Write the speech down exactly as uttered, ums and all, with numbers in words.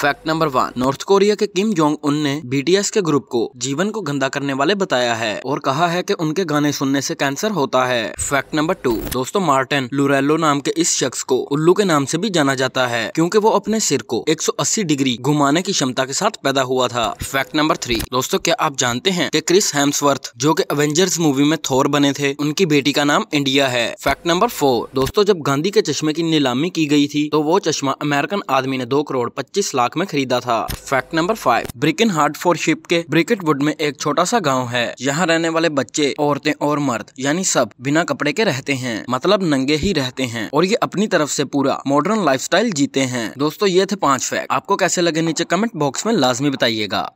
Fact number one, North Korea के Kim Jong Un ने BTS के ग्रुप को जीवन को गंदा करने वाले बताया है और कहा है कि उनके गाने सुनने से कैंसर होता है। फैक्ट नंबर टू, दोस्तों मार्टिन लुरेलो नाम के इस शख्स को उल्लू के नाम से भी जाना जाता है क्योंकि वो अपने सिर को एक सौ अस्सी डिग्री घुमाने की क्षमता के साथ पैदा हुआ था। फैक्ट नंबर थ्री, दोस्तों क्या आप जानते हैं कि क्रिस हेम्सवर्थ जो कि एवेंजर्स मूवी में थोर बने थे, उनकी बेटी का नाम इंडिया है। फैक्ट नंबर फोर, दोस्तों जब गांधी के चश्मे की नीलामी की गई थी तो वो चश्मा अमेरिकन आदमी ने दो करोड़ पच्चीस लाख में खरीदा था। फैक्ट नंबर फाइव, ब्रिकन हार्ड फोर शिप के ब्रैकेट वुड में एक छोटा सा गांव है। यहाँ रहने वाले बच्चे, औरतें और मर्द यानी सब बिना कपड़े के रहते हैं, मतलब नंगे ही रहते हैं और ये अपनी तरफ से पूरा मॉडर्न लाइफस्टाइल जीते हैं। दोस्तों ये थे पांच फैक्ट, आपको कैसे लगे नीचे कमेंट बॉक्स में लाजमी बताइएगा।